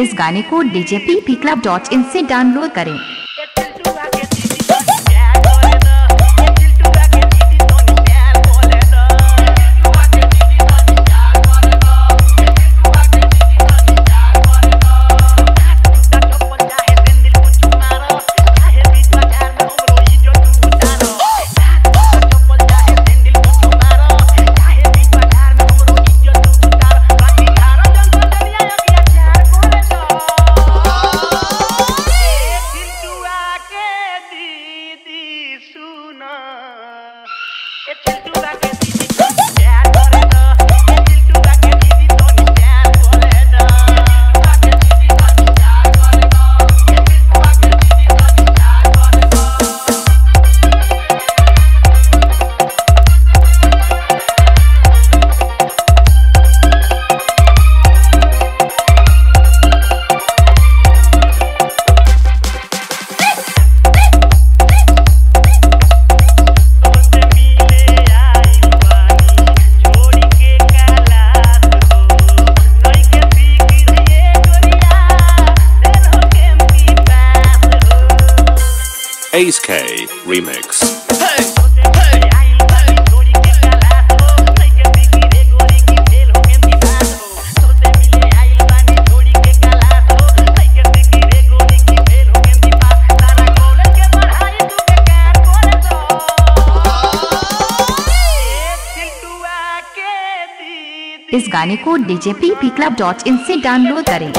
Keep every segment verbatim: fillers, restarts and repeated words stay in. इस गाने को D J P P club dot in से डाउनलोड करें। J Sk Remix. Hey! इस गाने को D J P P club dot in से डाउनलोड करें।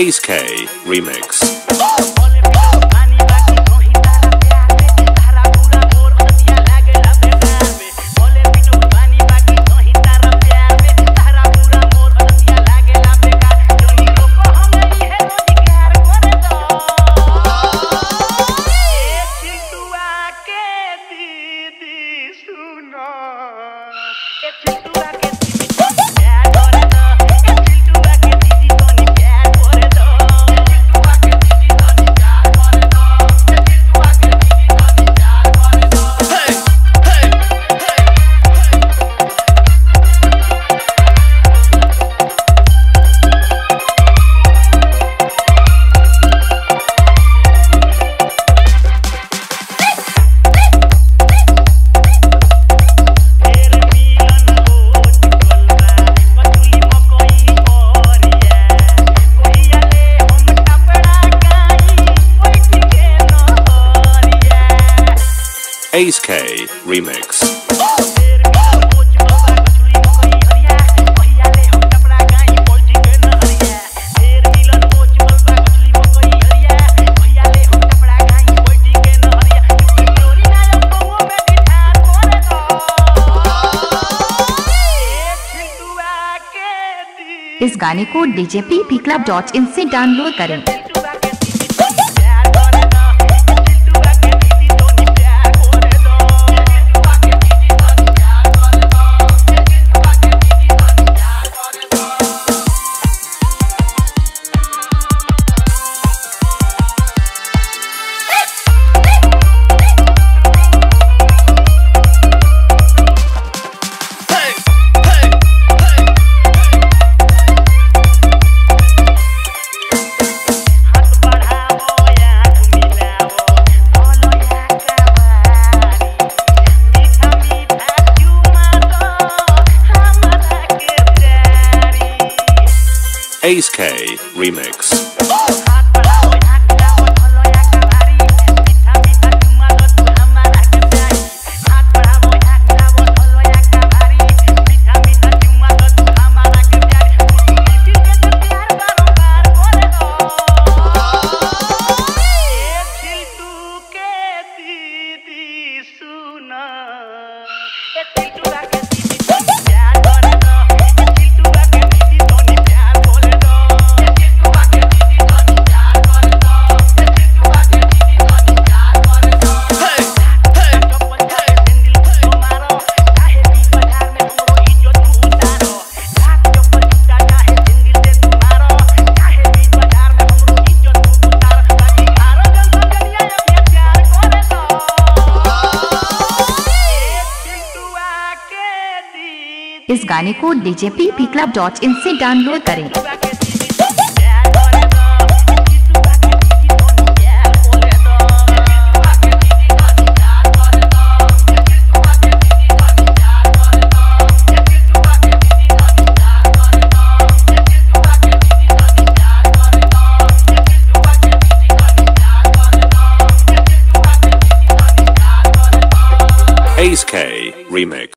J Sk Remix. J Sk Remix. इस गाने को D J P P club dot in से डाउनलोड करें। J Sk Remix. इस गाने को D J P P club dot in से डाउनलोड करें। Dj Sk Remix।